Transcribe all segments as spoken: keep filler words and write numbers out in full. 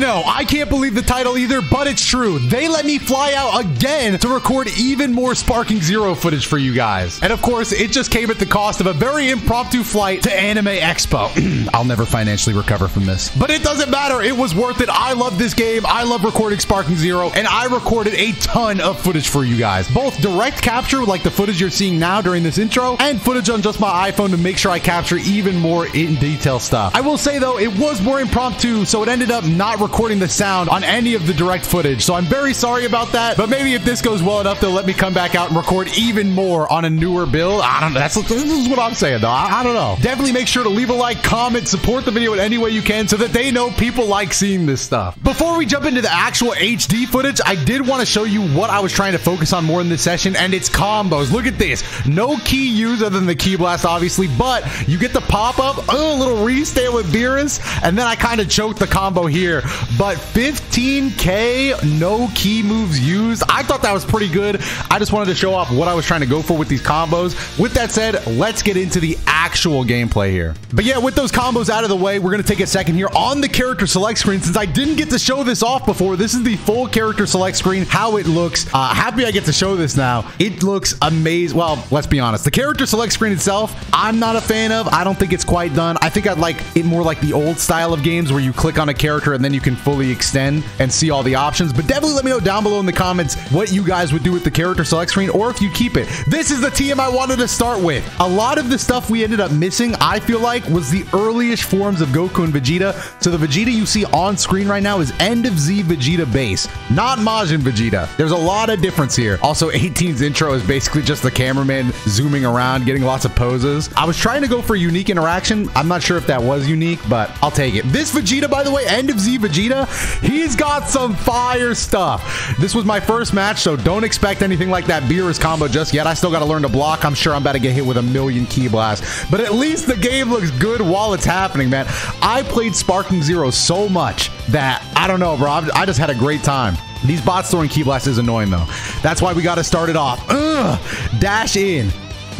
know, I can't believe the title either, but it's true. They let me fly out again to record even more Sparking Zero footage for you guys. And of course, it just came at the cost of a very impromptu flight to Anime Expo. I'll never financially recover from this, but it doesn't matter. It was worth it. I love this game. I love recording Sparking Zero, and I recorded a ton of footage for you guys, both direct capture, like the footage you're seeing now during this intro, and footage on just my iPhone to make sure I capture even more in detail stuff. I will say though, it was more impromptu, so it ended up not recording the sound on any of the direct footage. So I'm very sorry about that, but maybe if this goes well enough, they'll let me come back out and record even more on a newer build. I don't know. That's, this is what I'm saying though. I, I don't know. Definitely make sure to leave a like, comment, support the video in any way you can so that they know people like seeing this stuff. Before we jump into the actual H D footage, I did want to show you what I was trying to focus on more in this session, and it's combos. Look at this. No key use other than the key blast, obviously, but you get the pop-up, oh, a little restand with Beerus, and then I kind of choked the combo here, but fifteen K no key moves used. I thought that was pretty good. I just wanted to show off what I was trying to go for with these combos. With that said, let's get into the actual gameplay here. But yeah, with those combos out of the way, we're going to take a second here on the character select screen. Since I didn't get to show this off before, this is the full character select screen, how it looks. Uh, happy I get to show this now. It looks amazing. Well, let's be honest. The character select screen itself, I'm not a fan of. I don't think it's quite done. I think I'd like it more like the old style of games where you click on a character and then you can fully extend and see all the options. But definitely let me know down below in the comments what you guys would do with the character select screen, or if you keep it. This is the team I wanted to start with. A lot of the stuff we ended up missing, I feel like, was the earliest forms of Goku and Vegeta. So the Vegeta you see on screen right now is End of Z Vegeta base, not Majin Vegeta. There's a lot of difference here. Also, eighteen's intro is basically just the cameraman zooming around, getting lots of poses. I was trying to go for unique interaction. I'm not sure if that was unique, but I'll take it. This Vegeta, by the way, End of Z Vegeta, he's got some fire stuff. This was my first match, so don't expect anything like that Beerus combo just yet. I still got to learn to block. I'm sure I'm about to get hit with a million ki blasts, but at least the game looks good while it's happening, man. I played Sparking Zero so much that I don't know, bro. I just had a great time. These bots throwing ki blasts is annoying though. That's why we got to start it off. Ugh, dash in.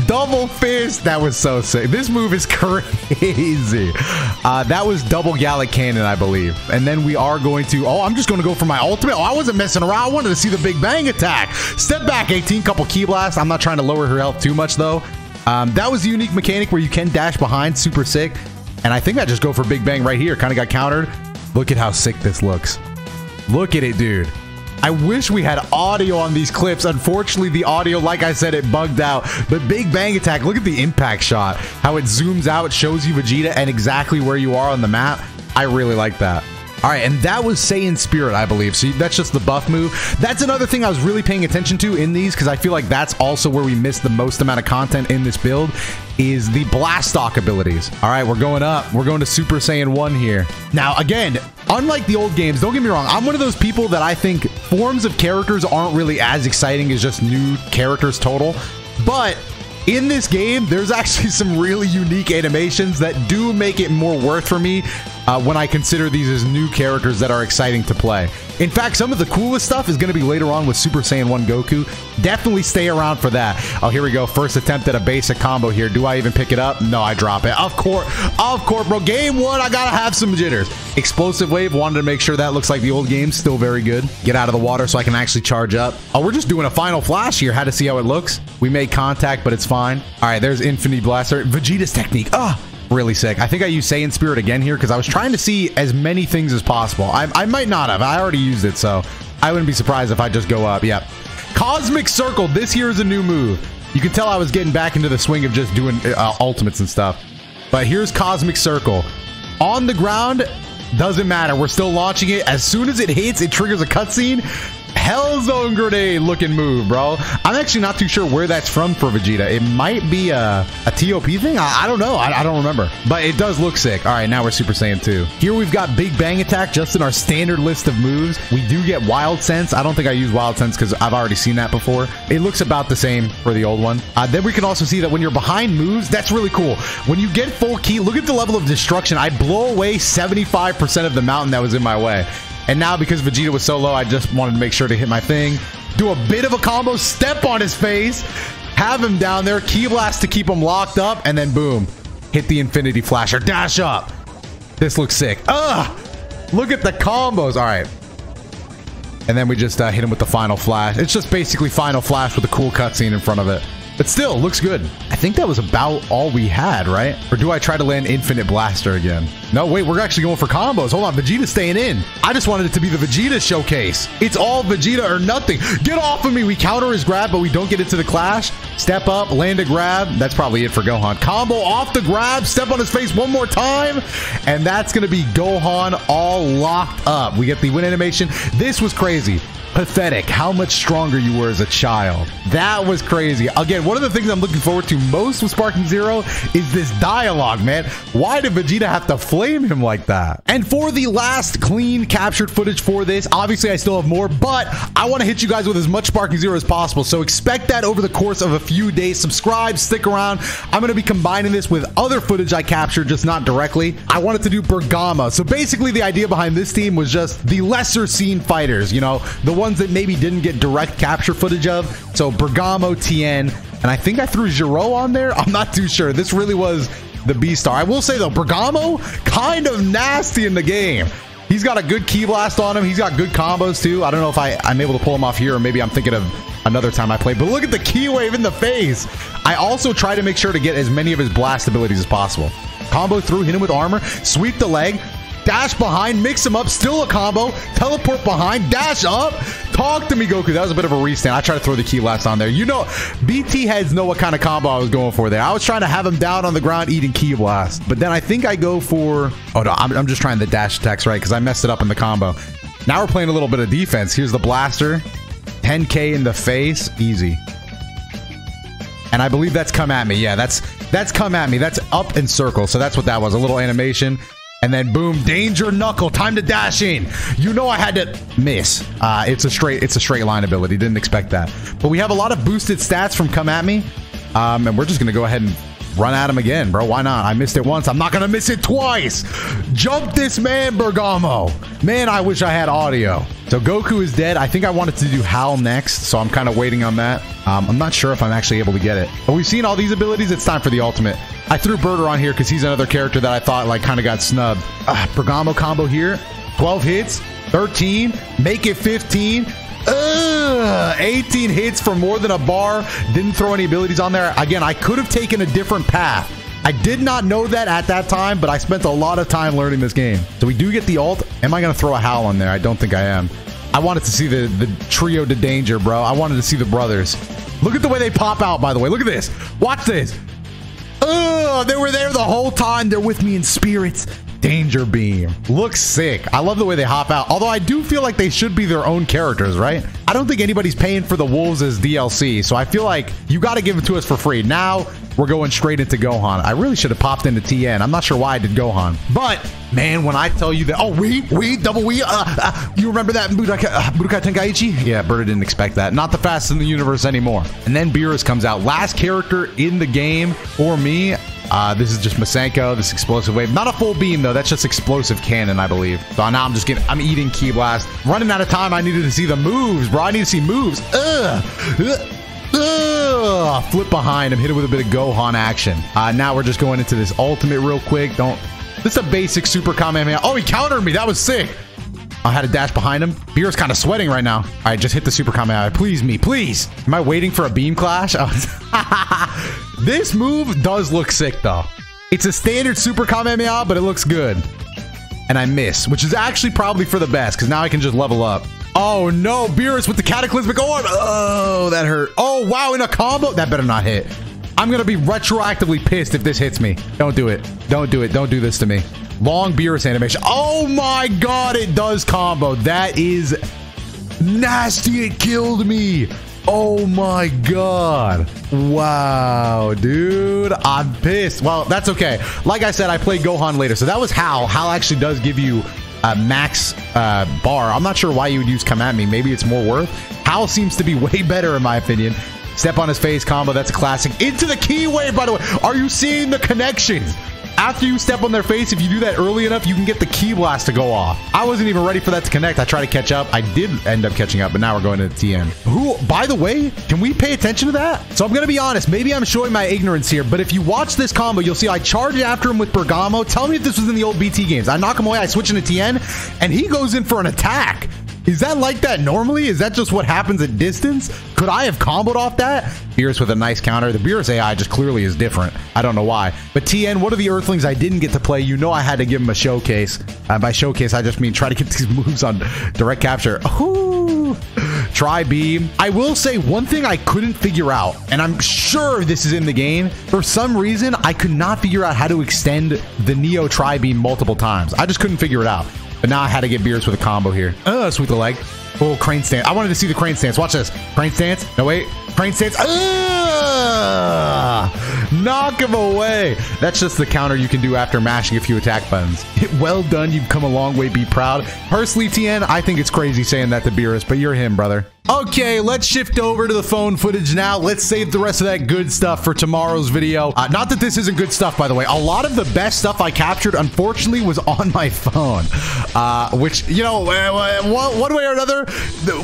Double fist. That was so sick. This move is crazy. Uh, that was double Gallic Cannon, I believe. And then we are going to... Oh, I'm just going to go for my ultimate. Oh, I wasn't messing around. I wanted to see the Big Bang Attack. Step back, eighteen. Couple ki blasts. I'm not trying to lower her health too much, though. Um, that was the unique mechanic where you can dash behind. Super sick. And I think I just go for Big Bang right here. Kind of got countered. Look at how sick this looks. Look at it, dude. I wish we had audio on these clips. Unfortunately, the audio, like I said, it bugged out. But Big Bang Attack, look at the impact shot. How it zooms out, shows you Vegeta and exactly where you are on the map. I really like that. All right, and that was Saiyan Spirit, I believe. So that's just the buff move. That's another thing I was really paying attention to in these, because I feel like that's also where we missed the most amount of content in this build, is the Blastock abilities. All right, we're going up. We're going to Super Saiyan one here. Now, again, unlike the old games, don't get me wrong, I'm one of those people that I think forms of characters aren't really as exciting as just new characters total, but... in this game, there's actually some really unique animations that do make it more worth for me uh, when I consider these as new characters that are exciting to play. In fact, some of the coolest stuff is going to be later on with Super Saiyan one Goku. Definitely stay around for that. Oh, here we go. First attempt at a basic combo here. Do I even pick it up? No, I drop it. Of course. Of course, bro. Game one, I got to have some jitters. Explosive Wave. Wanted to make sure that looks like the old game. Still very good. Get out of the water so I can actually charge up. Oh, we're just doing a Final Flash here. Had to see how it looks. We made contact, but it's fine. All right, there's Infinity Blaster. Vegeta's technique. Ah. Really sick. I think I used Saiyan Spirit again here because I was trying to see as many things as possible. I, I might not have. I already used it, so I wouldn't be surprised if I just go up. Yep. Cosmic Circle. This here is a new move. You can tell I was getting back into the swing of just doing uh, ultimates and stuff. But here's Cosmic Circle. On the ground, doesn't matter. We're still launching it. As soon as it hits, it triggers a cutscene. Hellzone grenade looking move, bro. I'm actually not too sure where that's from for Vegeta. It might be a, a T O P thing. I, I don't know. I, I don't remember. But it does look sick. All right, now we're Super Saiyan two. Here we've got Big Bang Attack just in our standard list of moves. We do get Wild Sense. I don't think I use Wild Sense because I've already seen that before. It looks about the same for the old one. Uh, then we can also see that when you're behind moves, that's really cool. When you get full ki, look at the level of destruction. I blow away seventy-five percent of the mountain that was in my way. And now, because Vegeta was so low, I just wanted to make sure to hit my thing. Do a bit of a combo, step on his face, have him down there, ki blast to keep him locked up, and then boom, hit the Infinity Flasher, dash up. This looks sick. Ugh! Look at the combos. All right. And then we just uh, hit him with the Final Flash. It's just basically Final Flash with a cool cutscene in front of it. But still, looks good. I think that was about all we had, right? Or do I try to land Infinite Blaster again? No, wait, we're actually going for combos. Hold on, Vegeta's staying in. I just wanted it to be the Vegeta showcase. It's all Vegeta or nothing. Get off of me. We counter his grab, but we don't get it to the clash. Step up, land a grab. That's probably it for Gohan. Combo off the grab, step on his face one more time. And that's going to be Gohan all locked up. We get the win animation. This was crazy. Pathetic how much stronger you were as a child. That was crazy. Again, one of the things I'm looking forward to most with Sparking Zero is this dialogue, man. Why did Vegeta have to flame him like that? And for the last clean captured footage for this, obviously I still have more, but I want to hit you guys with as much Sparking Zero as possible. So expect that over the course of a few days. Subscribe, stick around. I'm going to be combining this with other footage I captured, just not directly. I wanted to do Bergamo. So basically the idea behind this team was just the lesser seen fighters, you know, the ones that maybe didn't get direct capture footage of. So Bergamo, Tien, and I think I threw Giro on there. I'm not too sure. This really was the B-Star. I will say though, Bergamo, kind of nasty in the game. He's got a good Ki Blast on him. He's got good combos too. I don't know if I, I'm able to pull him off here, or maybe I'm thinking of another time I played, but look at the Ki Wave in the face. I also try to make sure to get as many of his blast abilities as possible. Combo through, hit him with armor, sweep the leg, dash behind, mix him up, still a combo, teleport behind, dash up. Talk to me, Goku. That was a bit of a restand. I tried to throw the Ki Blast on there. You know, B T heads know what kind of combo I was going for there. I was trying to have him down on the ground eating Ki Blast, but then I think I go for, oh no, I'm, I'm just trying the dash attacks, right? Because I messed it up in the combo. Now we're playing a little bit of defense. Here's the blaster, ten K in the face, easy. And I believe that's come at me. Yeah, that's that's come at me. That's up and circle. So that's what that was, a little animation. And then boom, danger knuckle, time to dash in. You know I had to miss. Uh, it's a straight, it's a straight line ability. Didn't expect that. But we have a lot of boosted stats from Come At Me. Um, and we're just gonna go ahead and run at him again, bro. Why not? I missed it once. I'm not gonna miss it twice. Jump this man, Bergamo. Man, I wish I had audio. So Goku is dead. I think I wanted to do Hal next, so I'm kind of waiting on that. Um, I'm not sure if I'm actually able to get it. But we've seen all these abilities. It's time for the ultimate. I threw Berger on here because he's another character that I thought like kind of got snubbed. Uh, Bergamo combo here, twelve hits, thirteen, make it fifteen, uh, eighteen hits for more than a bar. Didn't throw any abilities on there. Again, I could have taken a different path. I did not know that at that time, but I spent a lot of time learning this game. So we do get the ult. Am I going to throw a Howl on there? I don't think I am. I wanted to see the, the trio to danger, bro. I wanted to see the brothers. Look at the way they pop out, by the way. Look at this. Watch this. Oh, they were there the whole time. They're with me in spirits. Danger Beam. Looks sick. I love the way they hop out. Although I do feel like they should be their own characters, right? I don't think anybody's paying for the wolves as D L C. So I feel like you got to give them to us for free. Now we're going straight into Gohan. I really should have popped into Tien. I'm not sure why I did Gohan. But, man, when I tell you that... Oh, we, we, double we. Uh, uh, you remember that in Budokai, uh, Budokai Tenkaichi? Yeah, Berta didn't expect that. Not the fastest in the universe anymore. And then Beerus comes out. Last character in the game for me... Uh, this is just Masenko, this Explosive Wave. Not a full beam, though. That's just Explosive Cannon, I believe. So now I'm just getting... I'm eating Ki Blast. Running out of time, I needed to see the moves, bro. I need to see moves. Ugh! Ugh! Ugh! Flip behind him. Hit it with a bit of Gohan action. Uh, now we're just going into this ultimate real quick. Don't... This is a basic Super Kamehameha. Oh, he countered me. That was sick. I had a dash behind him. Beerus kind of sweating right now. All right, just hit the Super Kamehameha. Please me, please. Am I waiting for a beam clash? Oh. This move does look sick, though. It's a standard Super Kamehameha, but it looks good. And I miss, which is actually probably for the best, because now I can just level up. Oh, no. Beerus with the Cataclysmic Orb. Oh, that hurt. Oh, wow. In a combo. That better not hit. I'm going to be retroactively pissed if this hits me. Don't do it. Don't do it. Don't do this to me. Long Beerus animation. Oh, my God. It does combo. That is nasty. It killed me. Oh my God. Wow, dude. I'm pissed. Well, that's okay. Like I said, I play Gohan later. So that was Hal. Hal actually does give you a max uh, bar. I'm not sure why you would use Come At Me. Maybe it's more worth. Hal seems to be way better in my opinion. Step on his face combo. That's a classic. Into the Ki Wave, by the way. Are you seeing the connections? After you step on their face, if you do that early enough, you can get the Ki Blast to go off. I wasn't even ready for that to connect. I tried to catch up. I did end up catching up, but now we're going to the T N. Who, by the way, can we pay attention to that? So I'm going to be honest. Maybe I'm showing my ignorance here, but if you watch this combo, you'll see I charge after him with Bergamo. Tell me if this was in the old B T games. I knock him away. I switch into T N, and he goes in for an attack. Is that like that normally? Is that just what happens at distance? Could I have comboed off that? Beerus with a nice counter. The Beerus A I just clearly is different. I don't know why. But T N, what are the Earthlings I didn't get to play? You know I had to give him a showcase. Uh, by showcase, I just mean try to get these moves on direct capture. Ooh. Tri-beam. I will say one thing I couldn't figure out, and I'm sure this is in the game. For some reason, I could not figure out how to extend the Neo Tri-beam multiple times. I just couldn't figure it out. But now I had to get Beerus with a combo here. Uh, sweep the leg. Oh, crane stance. I wanted to see the crane stance. Watch this. Crane stance. No, wait. Crane stance. Uh, knock him away. That's just the counter you can do after mashing a few attack buttons. Well done. You've come a long way. Be proud. Personally, T N, I think it's crazy saying that to Beerus, but you're him, brother. Okay, let's shift over to the phone footage now. Let's save the rest of that good stuff for tomorrow's video. Uh, not that this isn't good stuff, by the way. A lot of the best stuff I captured, unfortunately, was on my phone. Uh, which, you know, one way or another,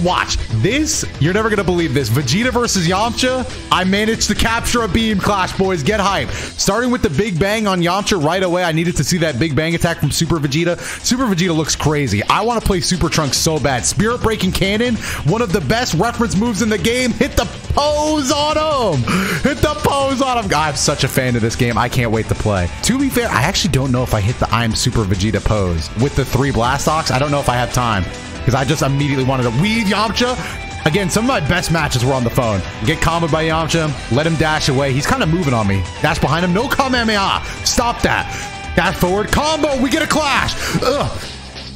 watch. This, you're never going to believe this. Vegeta versus Yamcha, I managed to capture a beam clash, boys. Get hype. Starting with the Big Bang on Yamcha right away. I needed to see that Big Bang attack from Super Vegeta. Super Vegeta looks crazy. I want to play Super Trunks so bad. Spirit Breaking Cannon, one of the best. Best reference moves in the game. Hit the pose on him. Hit the pose on him. God, I'm such a fan of this game. I can't wait to play. To be fair, I actually don't know if I hit the I'm Super Vegeta pose with the three Blastox. I don't know if I have time because I just immediately wanted to weave Yamcha. Again, some of my best matches were on the phone. Get comboed by Yamcha. Let him dash away. He's kind of moving on me. Dash behind him. No Kamehameha. Stop that. Dash forward. Combo. We get a clash. Ugh.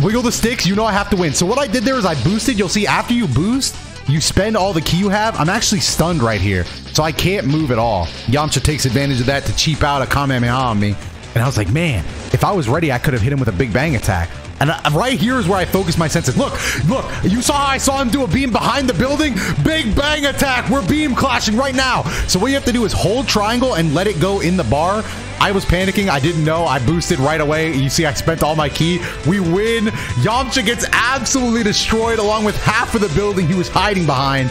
Wiggle the sticks. You know I have to win. So what I did there is I boosted. You'll see after you boost, you spend all the ki you have. I'm actually stunned right here, so I can't move at all. Yamcha takes advantage of that to cheap out a Kamehameha on me. And I was like, man, if I was ready, I could have hit him with a Big Bang attack. And I, right here is where I focus my senses. Look, look, you saw how I saw him do a beam behind the building? Big Bang attack. We're beam clashing right now. So what you have to do is hold triangle and let it go in the bar. I was panicking. I didn't know. I boosted right away. You see, I spent all my ki. We win. Yamcha gets absolutely destroyed along with half of the building he was hiding behind.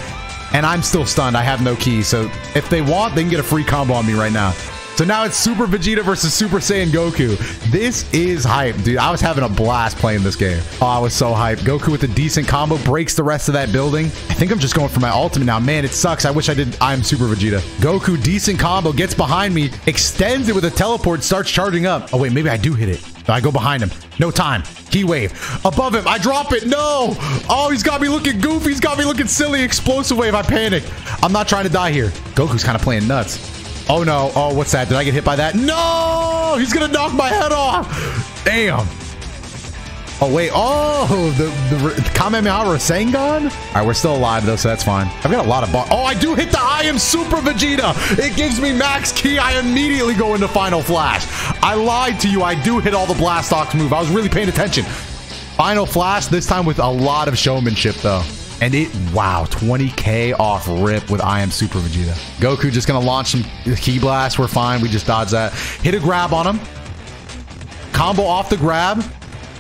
And I'm still stunned. I have no ki. So if they want, they can get a free combo on me right now. So now it's Super Vegeta versus Super Saiyan Goku. This is hype, dude. I was having a blast playing this game. Oh, I was so hyped. Goku with a decent combo breaks the rest of that building. I think I'm just going for my ultimate now. Man, it sucks. I wish I did I'm Super Vegeta. Goku, decent combo, gets behind me, extends it with a teleport, starts charging up. Oh, wait, maybe I do hit it. I go behind him. No time. Ki wave. Above him. I drop it. No. Oh, he's got me looking goofy. He's got me looking silly. Explosive wave. I panic. I'm not trying to die here. Goku's kind of playing nuts. Oh no, oh, what's that? Did I get hit by that? No, he's gonna knock my head off. Damn. Oh wait, oh, the, the, the Kamehameha Rasengan? All right, we're still alive though, so that's fine. I've got a lot of bar. Oh, I do hit the I am Super Vegeta. It gives me max ki. I immediately go into Final Flash. I lied to you. I do hit all the Blastox move. I was really paying attention. Final Flash, this time with a lot of showmanship though. And it, wow, twenty K off rip with I am Super Vegeta. Goku just gonna launch some Ki Blast. We're fine. We just dodge that. Hit a grab on him. Combo off the grab.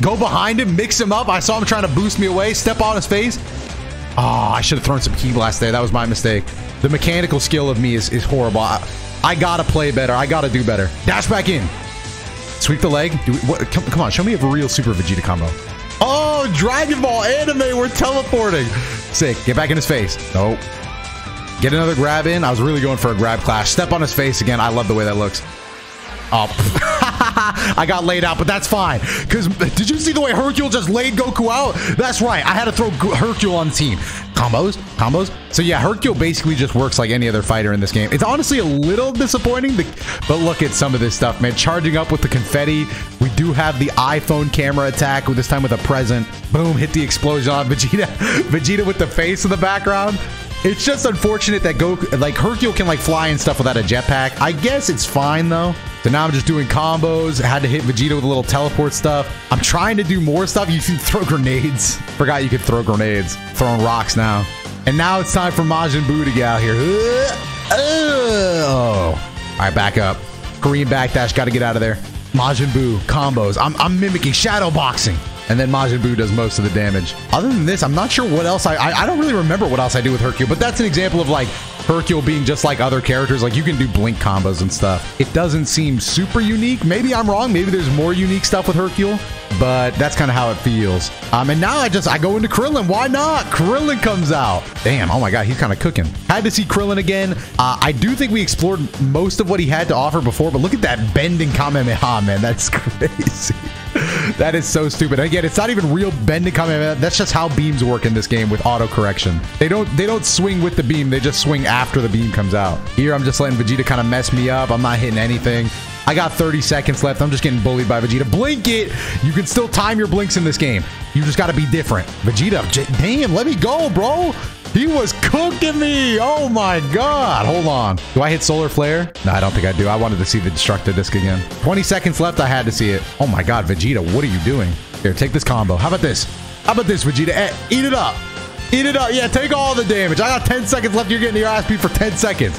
Go behind him. Mix him up. I saw him trying to boost me away. Step on his face. Oh, I should have thrown some Ki Blast there. That was my mistake. The mechanical skill of me is, is horrible. I, I gotta play better. I gotta do better. Dash back in. Sweep the leg. Do we, what, come, come on, show me a real Super Vegeta combo. Oh, Dragonball anime, we're teleporting. Sick, get back in his face. Nope. Get another grab in. I was really going for a grab clash. Step on his face again. I love the way that looks. Oh, I got laid out, but that's fine. Because did you see the way Hercule just laid Goku out? That's right. I had to throw Hercule on the team. Combos, combos. So yeah, Hercule basically just works like any other fighter in this game. It's honestly a little disappointing, but look at some of this stuff, man. Charging up with the confetti. We do have the iPhone camera attack, this time with a present. Boom, hit the explosion on Vegeta. Vegeta with the face in the background. It's just unfortunate that Goku, like Hercule can like fly and stuff without a jetpack. I guess it's fine though. So now I'm just doing combos. I had to hit Vegeta with a little teleport stuff. I'm trying to do more stuff. You can throw grenades. Forgot you could throw grenades. Throwing rocks now. And now it's time for Majin Buu to get out here. Oh. All right, back up. Korean backdash. Got to get out of there. Majin Buu combos. I'm, I'm mimicking shadow boxing. And then Majin Buu does most of the damage. Other than this, I'm not sure what else I, I... I don't really remember what else I do with Hercule, but that's an example of, like, Hercule being just like other characters. Like, you can do blink combos and stuff. It doesn't seem super unique. Maybe I'm wrong. Maybe there's more unique stuff with Hercule, but that's kind of how it feels. Um, and now I just... I go into Krillin. Why not? Krillin comes out. Damn. Oh, my God. He's kind of cooking. Had to see Krillin again. Uh, I do think we explored most of what he had to offer before, but look at that bending Kamehameha, man. That's crazy. That is so stupid. And again, it's not even real bending Kamehameha. That's just how beams work in this game with auto correction. They don't they don't swing with the beam. They just swing after the beam comes out. Here, I'm just letting Vegeta kind of mess me up. I'm not hitting anything. I got thirty seconds left. I'm just getting bullied by Vegeta. Blink it. You can still time your blinks in this game. You just got to be different. Vegeta, damn, let me go, bro. He was cooking me. Oh, my God. Hold on. Do I hit Solar Flare? No, I don't think I do. I wanted to see the Destructo Disk again. twenty seconds left. I had to see it. Oh, my God, Vegeta, what are you doing? Here, take this combo. How about this? How about this, Vegeta? Eh, eat it up. Eat it up. Yeah, take all the damage. I got ten seconds left. You're getting your ass beat for ten seconds.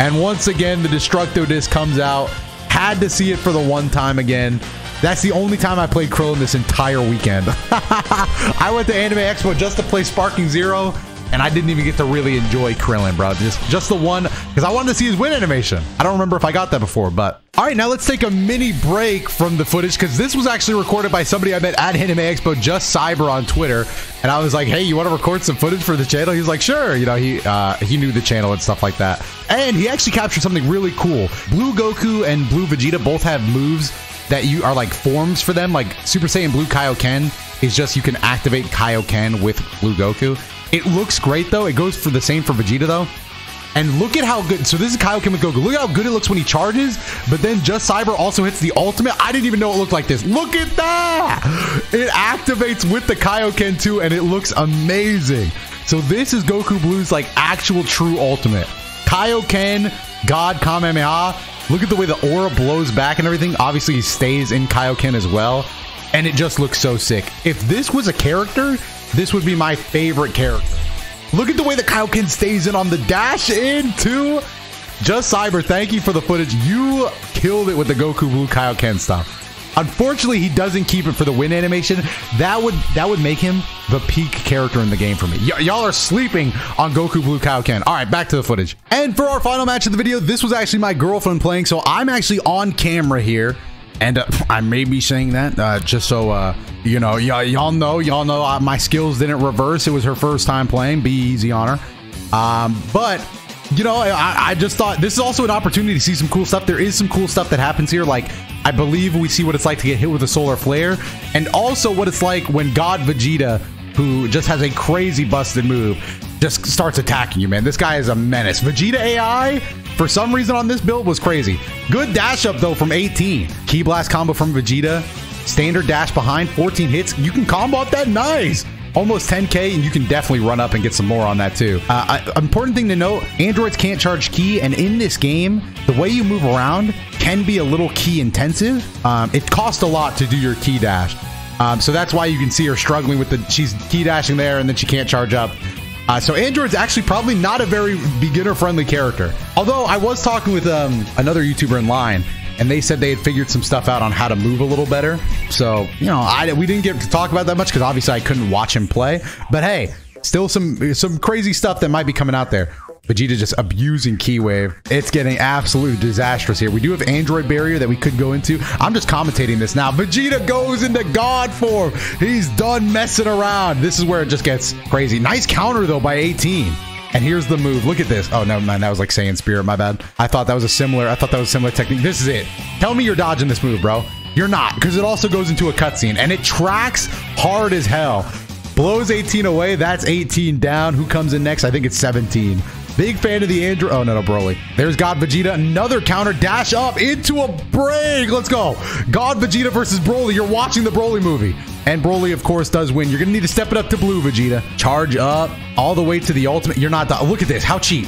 And once again, the Destructo Disk comes out. Had to see it for the one time again. That's the only time I played Krillin this entire weekend. I went to Anime Expo just to play Sparking Zero. And I didn't even get to really enjoy Krillin, bro. Just, just the one, because I wanted to see his win animation. I don't remember if I got that before, but... All right, now let's take a mini break from the footage, because this was actually recorded by somebody I met at Anime Expo, just Cyber on Twitter. And I was like, hey, you want to record some footage for the channel? He was like, sure. You know, he uh, he knew the channel and stuff like that. And he actually captured something really cool. Blue Goku and Blue Vegeta both have moves that you are like forms for them. Like Super Saiyan Blue Kaioken is just you can activate Kaioken with Blue Goku. It looks great, though. It goes for the same for Vegeta, though. And look at how good... So this is Kaioken with Goku. Look how good it looks when he charges, but then Just Cyber also hits the ultimate. I didn't even know it looked like this. Look at that! It activates with the Kaioken, too, and it looks amazing. So this is Goku Blue's, like, actual true ultimate. Kaioken God Kamehameha. Look at the way the aura blows back and everything. Obviously, he stays in Kaioken as well, and it just looks so sick. If this was a character... This would be my favorite character. Look at the way the Kaioken stays in on the dash in too. Just Cyber, thank you for the footage. You killed it with the Goku Blue Kaioken stuff. Unfortunately, he doesn't keep it for the win animation. That would that would make him the peak character in the game for me. Y'all are sleeping on Goku Blue Kaioken. All right, back to the footage. And for our final match of the video, this was actually my girlfriend playing, so I'm actually on camera here. And uh, I may be saying that uh, just so, uh, you know, y'all know, y'all know uh, my skills didn't reverse. It was her first time playing. Be easy on her. Um, but, you know, I, I just thought this is also an opportunity to see some cool stuff. There is some cool stuff that happens here. Like, I believe we see what it's like to get hit with a solar flare. And also what it's like when God Vegeta, who just has a crazy busted move, just starts attacking you, man. This guy is a menace. Vegeta A I, for some reason on this build, was crazy. Good dash up, though, from eighteen. Key Blast combo from Vegeta. Standard dash behind, fourteen hits. You can combo up that, nice. Almost ten K, and you can definitely run up and get some more on that, too. Uh, I, important thing to note, androids can't charge ki, and in this game, the way you move around can be a little ki intensive. Um, it costs a lot to do your ki dash. Um, so that's why you can see her struggling with the... She's ki dashing there, and then she can't charge up. Uh, so Android's actually probably not a very beginner-friendly character. Although, I was talking with um, another YouTuber in line, and they said they had figured some stuff out on how to move a little better. So, you know, I, we didn't get to talk about that much, because obviously I couldn't watch him play. But hey, still some, some crazy stuff that might be coming out there. Vegeta just abusing Ki Wave. It's getting absolutely disastrous here. We do have Android Barrier that we could go into. I'm just commentating this now. Vegeta goes into God form. He's done messing around. This is where it just gets crazy. Nice counter, though, by eighteen. And here's the move. Look at this. Oh, never mind. That was like Saiyan Spirit. My bad. I thought that was a similar... I thought that was a similar technique. This is it. Tell me you're dodging this move, bro. You're not, because it also goes into a cutscene. And it tracks hard as hell. Blows eighteen away. That's eighteen down. Who comes in next? I think it's seventeen. Big fan of the android. Oh, no, no, Broly. There's God Vegeta. Another counter. Dash up into a break. Let's go. God Vegeta versus Broly. You're watching the Broly movie. And Broly, of course, does win. You're going to need to step it up to blue, Vegeta. Charge up all the way to the ultimate. You're not... Look at this. How cheap.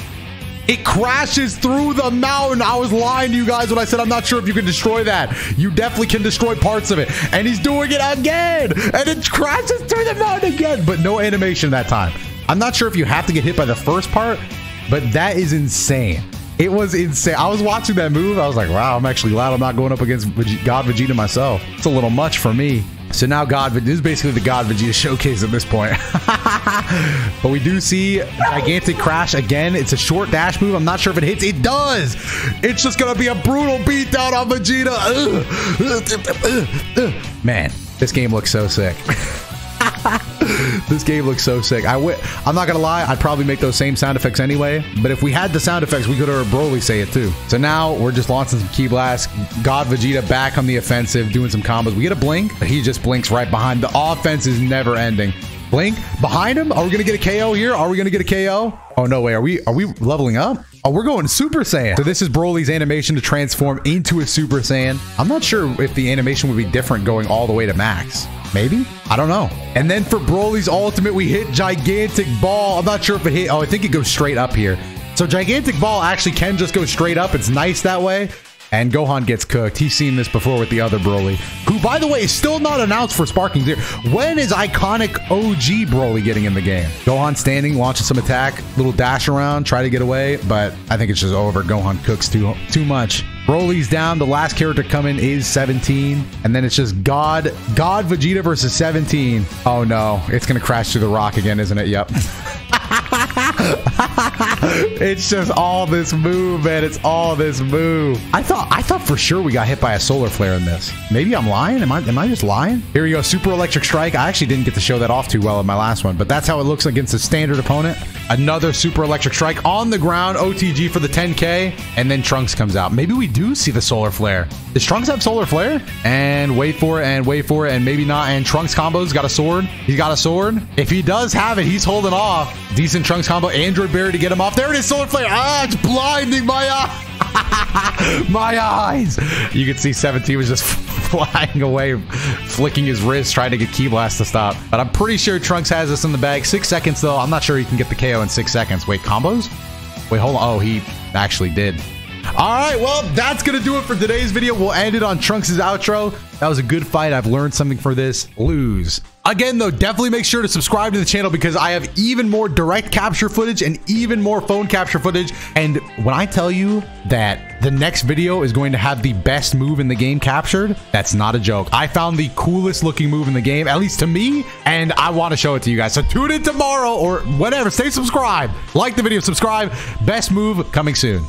It crashes through the mountain. I was lying to you guys when I said I'm not sure if you can destroy that. You definitely can destroy parts of it. And he's doing it again. And it crashes through the mountain again. But no animation that time. I'm not sure if you have to get hit by the first part. But that is insane. It was insane. I was watching that move. I was like, wow, I'm actually glad I'm not going up against God Vegeta myself. It's a little much for me. So now God, this is basically the God Vegeta showcase at this point. But we do see Gigantic Crash again. It's a short dash move. I'm not sure if it hits. It does. It's just going to be a brutal beatdown on Vegeta. Ugh. Ugh. Ugh. Ugh. Man, this game looks so sick. This game looks so sick. I w I'm not going to lie. I'd probably make those same sound effects anyway. But if we had the sound effects, we could have heard Broly say it too. So now we're just launching some Key Blasts. God Vegeta back on the offensive, doing some combos. We get a blink, but he just blinks right behind. The offense is never ending. Blink behind him. Are we going to get a K O here? Are we going to get a K O? Oh, no way. Are we, are we leveling up? Oh, we're going Super Saiyan. So this is Broly's animation to transform into a Super Saiyan. I'm not sure if the animation would be different going all the way to max. Maybe? I don't know. And then for Broly's ultimate, we hit Gigantic Ball. I'm not sure if it hit. Oh, I think it goes straight up here. So Gigantic Ball actually can just go straight up. It's nice that way. And Gohan gets cooked. He's seen this before with the other Broly, who, by the way, is still not announced for Sparking Zero. When is iconic O G Broly getting in the game? Gohan standing, launches some attack, little dash around, try to get away, but I think it's just over. Gohan cooks too, too much. Broly's down. The last character coming is seventeen, and then it's just God, God Vegeta versus seventeen. Oh no, it's gonna crash through the rock again, isn't it? Yep. It's just all this move, man. It's all this move. I thought, I thought for sure we got hit by a solar flare in this. Maybe I'm lying. Am I, am I just lying? Here we go. Super Electric Strike. I actually didn't get to show that off too well in my last one, but that's how it looks against a standard opponent. Another Super Electric Strike on the ground. O T G for the ten K, and then Trunks comes out. Maybe we do see the solar flare. Does Trunks have solar flare? And wait for it, and wait for it, and maybe not. And Trunks combos. Got a sword. He's got a sword. If he does have it, he's holding off. Decent Trunks combo. Android Berry to get him off. There it is, Solar Flare. Ah, it's blinding my eye. My eyes. You can see seventeen was just flying away, flicking his wrist, trying to get Key Blast to stop. But I'm pretty sure Trunks has this in the bag. Six seconds, though. I'm not sure he can get the K O in six seconds. Wait, combos? Wait, hold on. Oh, he actually did. All right, well, that's going to do it for today's video. We'll end it on Trunks' outro. That was a good fight. I've learned something for this. Lose. Again, though, definitely make sure to subscribe to the channel because I have even more direct capture footage and even more phone capture footage. And when I tell you that the next video is going to have the best move in the game captured, that's not a joke. I found the coolest looking move in the game, at least to me, and I want to show it to you guys. So tune in tomorrow or whenever. Stay subscribed. Like the video, subscribe. Best move coming soon.